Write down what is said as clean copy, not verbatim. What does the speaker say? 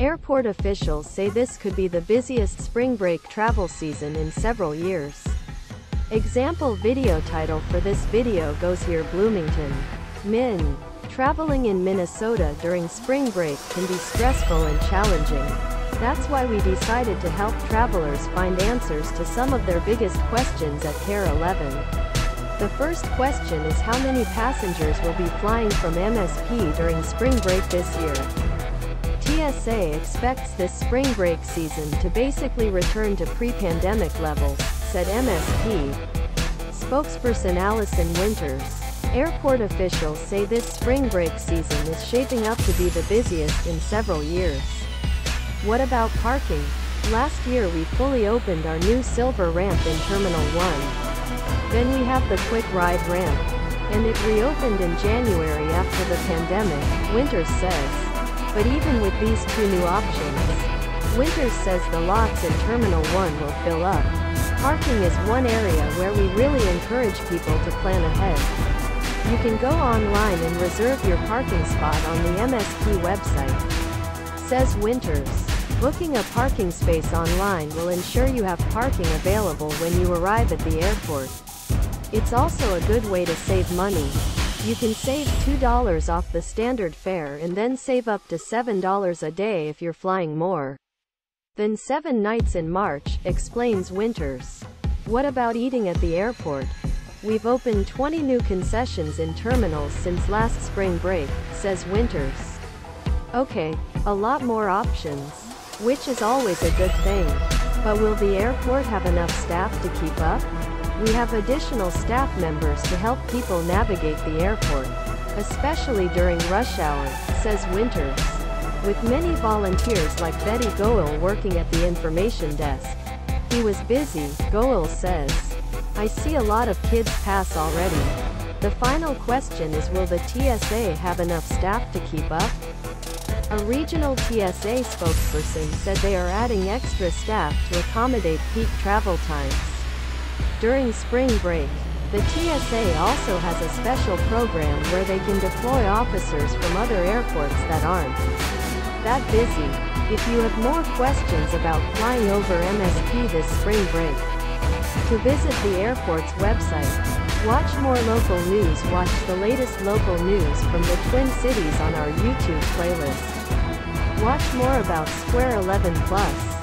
Airport officials say this could be the busiest spring break travel season in several years. Example video title for this video goes here. Bloomington, Min. Traveling in Minnesota during spring break can be stressful and challenging. That's why we decided to help travelers find answers to some of their biggest questions at KARE 11. The first question is how many passengers will be flying from MSP during spring break this year. TSA expects this spring break season to basically return to pre-pandemic levels, said MSP spokesperson Allison Winters. Airport officials say this spring break season is shaping up to be the busiest in several years. What about parking? Last year we fully opened our new silver ramp in Terminal 1. Then we have the Quick Ride Ramp, and it reopened in January after the pandemic, Winters says. But even with these two new options, Winters says the lots in Terminal 1 will fill up. Parking is one area where we really encourage people to plan ahead. You can go online and reserve your parking spot on the MSP website, says Winters. Booking a parking space online will ensure you have parking available when you arrive at the airport. It's also a good way to save money. You can save $2 off the standard fare and then save up to $7 a day if you're flying more than 7 nights in March, explains Winters. What about eating at the airport? We've opened 20 new concessions in terminals since last spring break, says Winters. Okay, a lot more options, which is always a good thing. But will the airport have enough staff to keep up? We have additional staff members to help people navigate the airport, especially during rush hour, says Winters. With many volunteers like Betty Goihl working at the information desk. He was busy, Goihl says. I see a lot of kids pass already. The final question is, will the TSA have enough staff to keep up? A regional TSA spokesperson said they are adding extra staff to accommodate peak travel times. During spring break, the TSA also has a special program where they can deploy officers from other airports that aren't that busy. If you have more questions about flying over MSP this spring break, to visit the airport's website, watch more local news, watch the latest local news from the Twin Cities on our YouTube playlist. Watch more about Square 11+.